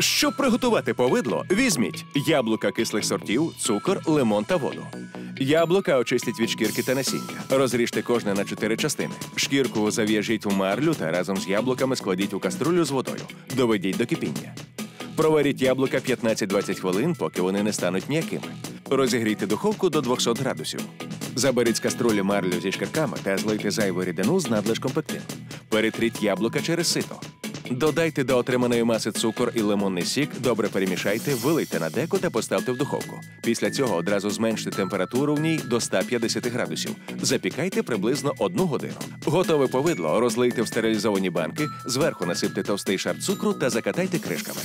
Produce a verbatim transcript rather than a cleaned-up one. Щоб приготувати повидло, візьміть яблука кислих сортів, цукор, лимон та воду. Яблука очистіть від шкірки та насіння. Розріжте кожне на чотири частини. Шкірку зав'яжіть у марлю та разом з яблуками складіть у каструлю з водою. Доведіть до кипіння. Проваріть яблука п'ятнадцять-двадцять хвилин, поки вони не стануть м'якими. Розігрійте духовку до двохсот градусів. Заберіть з каструлі марлю зі шкірками та злийте зайву рідину з надлишком пектину. Перетріть яблука через сито. Додайте до отриманої маси цукор і лимонний сік, добре перемішайте, вилийте на деко та поставте в духовку. Після цього одразу зменште температуру в ній до ста п'ятдесяти градусів. Запікайте приблизно одну годину. Готове повидло розлийте в стерилізовані банки, зверху насипте товстий шар цукру та закатайте кришками.